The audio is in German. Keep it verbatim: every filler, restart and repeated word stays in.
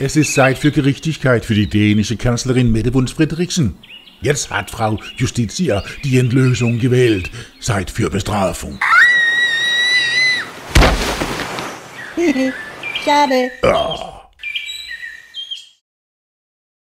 Es ist Zeit für Gerechtigkeit für die dänische Kanzlerin Mette Frederiksen. Jetzt hat Frau Justitia die Entlösung gewählt. Zeit für Bestrafung. Schade. Oh.